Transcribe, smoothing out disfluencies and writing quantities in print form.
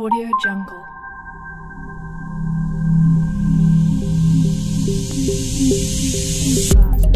Audio Jungle. Start.